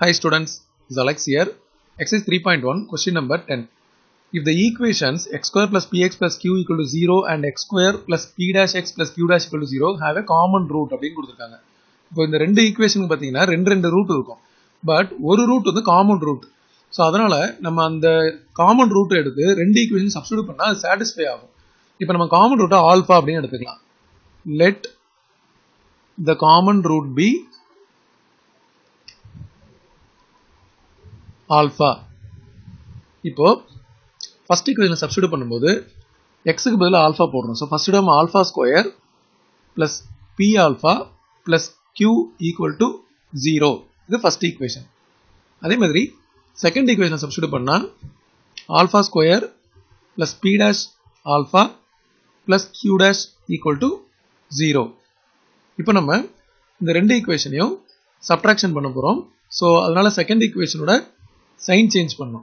Hi students, this is Alex here. Exercise 3.1, question number 10. If the equations x square plus px plus q equal to 0 and x square plus p dash x plus q dash equal to 0 have a common root, so in the two equations, two root, but one root is the common root. So that's why the common root is two equations substitute and satisfy. Now we have common root alpha. Let the common root be alpha. Now, first equation substitute x is alpha. So, first term alpha square plus p alpha plus q equal to 0. This is the first equation. That second equation substitute alpha square plus p dash alpha plus q dash equal to 0. Now, we will do subtraction. So, that's the second equation. Sign change pannu.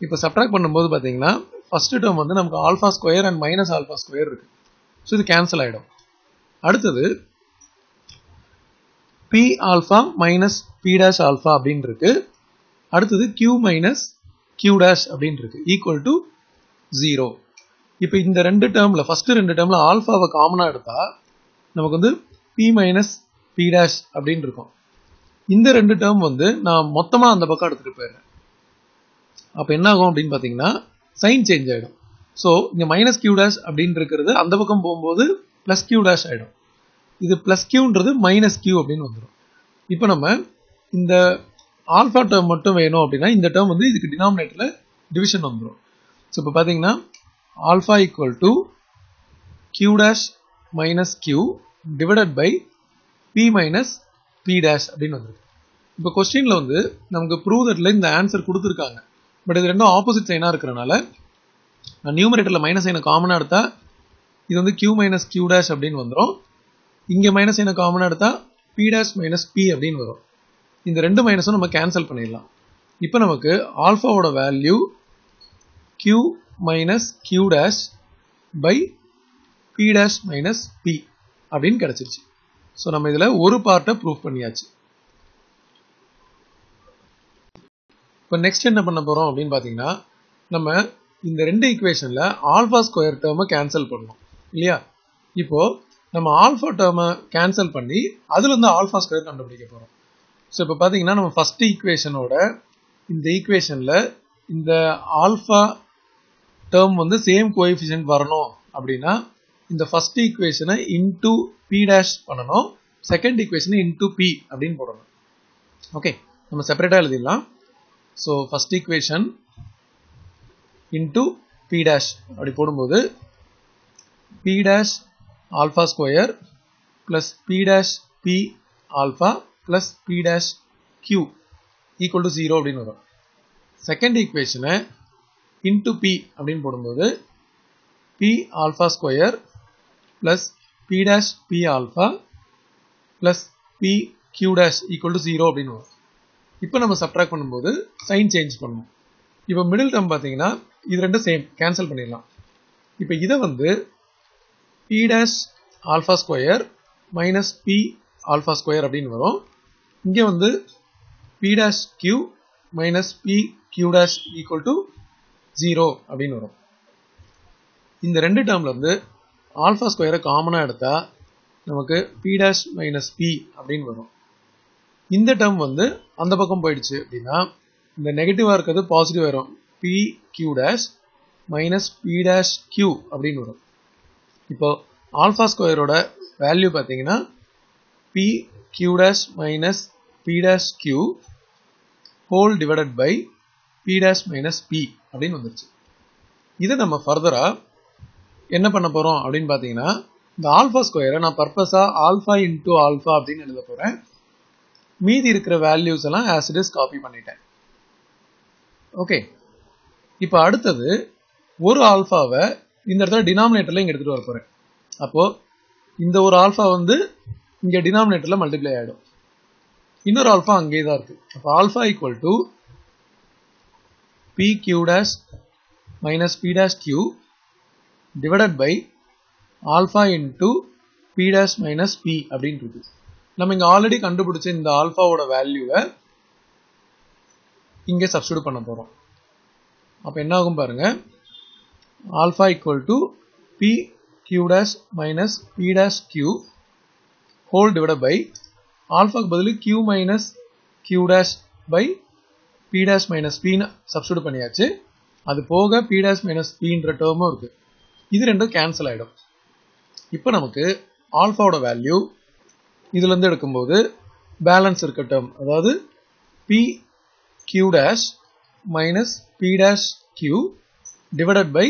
Now subtract pannumbodhu pathina first term vandu namakku alpha square and minus alpha square irukku. So idu cancel aidum. Aduthathu p alpha minus p dash alpha abindrukku. Aduthathu q minus q dash abindrukku equal to 0. Ipo indha rendu term la first rendu term la alpha va common a edutha namakku vandu p minus p dash abindrukom. Indha rendu term vandu na mottama andha pakka eduthu poiren. Now, sign change. So, minus q dash plus q dash. This plus q is minus q. Now, in the alpha term, in the term is the denominator division. So, alpha equal to q dash minus q divided by p minus p dash. Now, the question is, we prove that the answer is. But this is opposite sign. The numerator minus sign is common. This is q minus q dash. Here minus sign is common. P dash minus p. These two minus we cancel. Now we have alpha value q minus q dash by p dash minus p. So we have one part proof. Now next என்ன பண்ண போறோம் அப்படிን பாத்தீங்கன்னா நம்ம இந்த ரெண்டு ஈக்குவேஷன்ல alpha square டேர்மை cancel பண்ணனும் இல்லையா. இப்போ நம்ம ஆல்பா டேர்மை கேன்சல் பண்ணி அதுல இருந்து ஆல்பா ஸ்கொயர் கண்டுபிடிக்க போறோம். சோ இப்போ பாத்தீங்கன்னா நம்ம ஃபர்ஸ்ட் ஈக்குவேஷனோட இந்த ஈக்குவேஷன்ல இந்த ஆல்பா டேர்ம் வந்து சேம் கோஎஃபிஷியன்ட் வரணும் அப்படினா இந்த ஃபர்ஸ்ட் ஈக்குவேஷனை இன்டு p' பண்ணனும், செகண்ட் ஈக்குவேஷனை இன்டு p அப்படிን போடணும். ஓகே, நம்ம செப்பரேட்டா எழுதிடலாம். So first equation into p dash. P dash alpha square plus p dash p alpha plus p dash q equal to 0. Second equation into p. P alpha square plus p dash p alpha plus p q dash equal to 0. இப்போ நம்ம subtract பண்ணும்போது sign change பண்ணுவோம். இப்போ middle term பாத்தீங்கன்னா இது ரெண்டும் same cancel பண்ணிடலாம். இப்போ இத வந்து p dash alpha square minus p alpha square அப்படினு வரும். இங்க வந்து p dash q minus p q dash equal to 0 அப்படினு வரும். இந்த ரெண்டு டேர்ம்ல இருந்து alpha square காமனா எடுத்தா நமக்கு p dash minus p அப்படினு வரும். இந்த term வந்து அந்த பக்கம் போயிடுச்சு அப்படினா இந்த நெகட்டிவா இருக்குது பாசிட்டிவ் வரும். p q - p q அப்படினு வரும். இப்போ ஆல்பா ஸ்கொயரோட வேல்யூ பாத்தீங்கன்னா p q - p q whole divided by p - p அப்படினு வந்துருச்சு. இத நம்ம ஃபர்தரா என்ன பண்ண போறோம் அப்படினு பாத்தீங்கன்னா இந்த ஆல்பா ஸ்கொயரை நான் பர்பஸா ஆல்பா * ஆல்பா அப்படினு எழுத போறேன். மீதி இருக்கிற values எல்லாம் as it is copy பண்ணிட்டேன். ஓகே, இப்போ அடுத்து ஒரு ஆல்பாவை இந்த இடத்துல டினாமினேட்டர்ல இங்க எடுத்துட்டு வரப்போறேன். அப்போ இந்த ஒரு ஆல்பா வந்து இங்க டினாமினேட்டர்ல மல்டிப்ளை ஆயிடும். இன்னொரு ஆல்பா அங்கேயே தான் இருக்கு. அப்போ alpha equal to pq - p q divided by alpha into p - p அப்படினு இருக்கு. நம்ம இங்க ஆல்ரெடி கண்டுபிடிச்ச இந்த ஆல்பாவோட வேல்யூவை இங்கே சப்ஸ்டிட்யூட் பண்ண போறோம். அப்ப என்ன ஆகும் பாருங்க, alpha equal to p q dash minus p dash q whole divided by alpha பதிலு q minus q dash by p dash minus p substitute பண்ணியாச்சு. அது போக p dash minus p என்ற டேர்மும் இருக்கு. இது ரெண்டும் கேன்சல் ஆயிடும். இப்போ நமக்கு ஆல்ஃபாவோட வேல்யூ இதுல இருந்து எடுக்கும்போது பேலன்ஸ் இருக்க டேர்ம், அதாவது p q dash minus p dash q divided by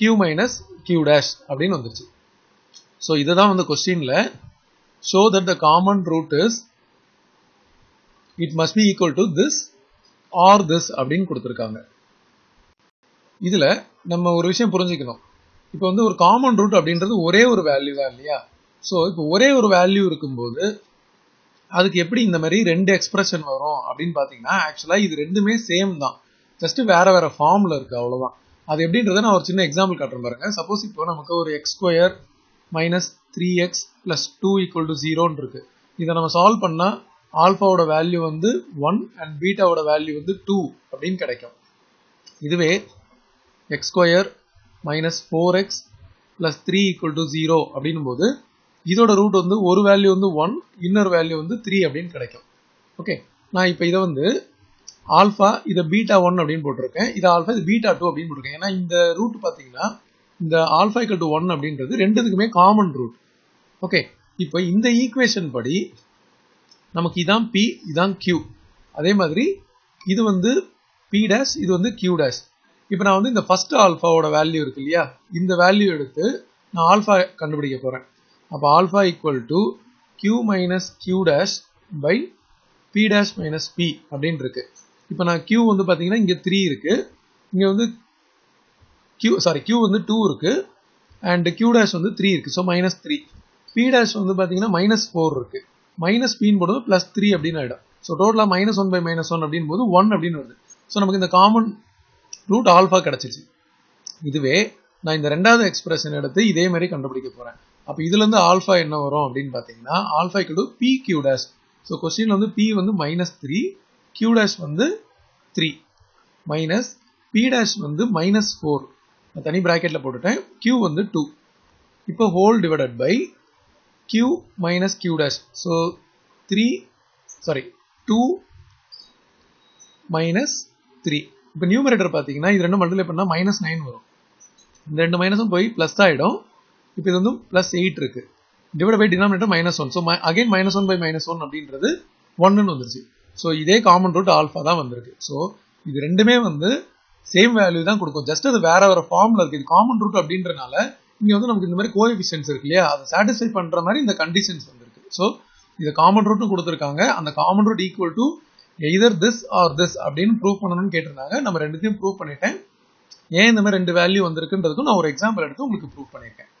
q minus q dash அப்படினு வந்துருச்சு. சோ இதுதான் வந்து क्वेश्चनல show that the common root is it must be equal to this or this அப்படினு கொடுத்திருக்காங்க. இதுல நம்ம ஒரு விஷயம் புரிஞ்சிக்கணும். இப்போ வந்து ஒரு காமன் ரூட் அப்படின்றது ஒரே ஒரு வேல்யூ தான் இல்லையா? சோ இப்போ ஒரே ஒரு வேல்யூ இருக்கும்போது அதுக்கு எப்படி இந்த மாதிரி ரெண்டு எக்ஸ்பிரஷன் வரும் அப்படின்னு பாத்தீங்கன்னா, ஆக்சுவலா இது ரெண்டுமே சேம் தான், ஜஸ்ட் வேற வேற ஃபார்ம்ல இருக்கு, அவ்வளவுதான். அது எப்படின்றத நான் ஒரு சின்ன எக்ஸாம்பிள் காட்டுறேன் பாருங்க. சப்போஸ் இப்போ நமக்கு ஒரு எக்ஸ் ஸ்கொயர் மைனஸ் 3x + 2 = 0 இருக்கு. இதை நம்ம சால்வ் பண்ணா ஆல்பாவோட வேல்யூ வந்து 1 அண்ட் பீட்டாவோட வேல்யூ வந்து 2 அப்படின்னு கிடைக்கும். இதுவே x square minus 4x plus 3 equal to 0 அப்படின்னும் போது இதோட ரூட் வந்து ஒரு வேல்யூ வந்து 1, இன்னொரு வேல்யூ வந்து 3 அப்படின்னு கிடைக்கும். ஓகே, நான் இப்போ இதை வந்து ஆல்ஃபா இதை பீட்டா 1 அப்படின்னு போட்டிருக்கேன், இதை ஆல்ஃபா இது பீட்டா 2 அப்படின்னு போட்டிருக்கேன். ஏன்னா இந்த ரூட் பார்த்தீங்கன்னா இந்த ஆல்ஃபா equal to 1 அப்படின்றது ரெண்டுத்துக்குமே காமன் ரூட். ஓகே, இப்போ இந்த ஈக்குவேஷன் படி நமக்கு இதான் p, இதான் q, அதே மாதிரி இது வந்து p டேஷ், இது வந்து q டேஷ். இப்போ நான் வந்து இந்த ஃபர்ஸ்ட் ஆல்ஃபாவோட வேல்யூ இருக்கு இல்லையா, இந்த வேல்யூ எடுத்து நான் ஆல்ஃபா கண்டுபிடிக்க போறேன். அப்போ alpha equal to q minus q dash by p dash minus p அப்படின்னு இருக்கு. இப்போ நான் q வந்து பார்த்தீங்கன்னா இங்கே 3 இருக்கு, இங்கே வந்து q வந்து 2 இருக்கு அண்ட் q டேஷ் வந்து 3 இருக்கு. ஸோ -3 p டேஷ் வந்து பார்த்தீங்கன்னா -4 இருக்கு, மைனஸ் பின்னு போடும்போது +3 அப்படின்னு ஆயிடும். ஸோ டோட்டலாக -1/-1 அப்படின்னு போது 1 அப்படின்னு வருது. ஸோ நமக்கு இந்த காமன் ரூட் ஆல்ஃபா கிடைச்சிச்சு. இதுவே நான் இந்த ரெண்டாவது எக்ஸ்பிரஷன் எடுத்து இதே மாதிரி கண்டுபிடிக்க போறேன். அப்போ இதுல இருந்து ஆல்ஃபா என்ன வரும் அப்படின்னு பாத்தீங்கன்னா alpha equal to p q dash. So கொஸ்டின்ல வந்து பி வந்து -3, கியூ டேஷ் வந்து 3, மைனஸ் பி டேஷ் வந்து -4, நான் தனி பிராக்கெட்ல போட்டுட்டேன், கியூ வந்து 2. இப்போ whole divided by q minus q dash. So 2 - 3. இப்போ நியூமரேட்டர் பார்த்தீங்கன்னா இது ரெண்டு மல்டிப்ளை பண்ணா -9 வரும், இந்த ரெண்டு மைனஸும் போய் பிளஸ் ஆயிடும். இப்போ இது வந்து +8 இருக்கு, divide by denominator -1. So again -1/-1 அப்படின்றது 1ன்னு வந்துருச்சு. ஸோ இதே காமன் ரூட் ஆல்ஃபா தான் வந்திருக்கு. ஸோ இது ரெண்டுமே வந்து சேம் வேல்யூ தான் கொடுக்கும், ஜஸ்ட் அது வேற வேற ஃபார்ம்ல இருக்கு. இது காமன் ரூட் அப்படின்றனால இங்கே வந்து நமக்கு இந்த மாதிரி கோஎஃபிஷியன்ட்ஸ் இருக்கு இல்லையா, அதை சாட்டிஸ்ஃபை பண்ற மாதிரி இந்த கண்டிஷன்ஸ் வந்துருக்கு. ஸோ இது காமன் ரூட்டும் கொடுத்துருக்காங்க, அந்த common root equal to either this or this அப்படின்னு ப்ரூவ் பண்ணணும்னு கேட்டிருந்தாங்க. நம்ம ரெண்டுத்தையும் ப்ரூவ் பண்ணிட்டேன். ஏன் இந்த மாதிரி ரெண்டு வேல்யூ வந்திருக்குன்றதுக்கும் நான் ஒரு எக்ஸாம்பிள் எடுத்து உங்களுக்கு ப்ரூவ் பண்ணியிருக்கேன்.